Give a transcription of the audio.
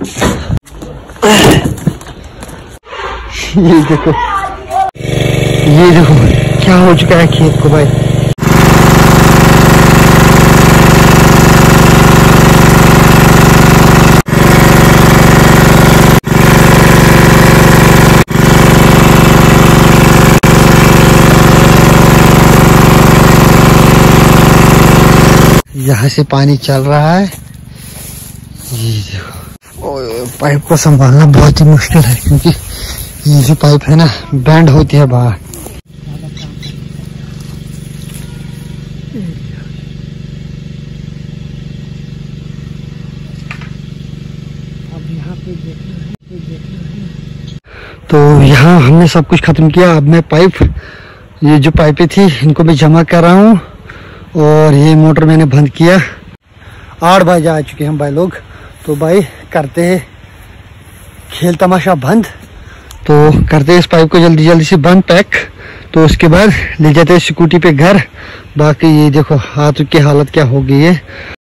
ये देखो क्या हो चुका है खेत को भाई। यहाँ से पानी चल रहा है, ये देखो। पाइप को संभालना बहुत ही मुश्किल है क्योंकि ये जो पाइप है ना बैंड होती है बाहर। अब यहाँ पे देखना है। तो यहाँ हमने सब कुछ खत्म किया। अब मैं ये जो पाइपें थी इनको मैं जमा कर रहा हूँ और ये मोटर मैंने बंद किया। 8 बजे आ चुके हैं भाई लोग। तो भाई करते हैं खेल तमाशा बंद, तो करते हैं इस पाइप को जल्दी से बंद पैक। तो उसके बाद ले जाते हैं स्कूटी पे घर। बाकी ये देखो हाथ की हालत क्या हो गई है।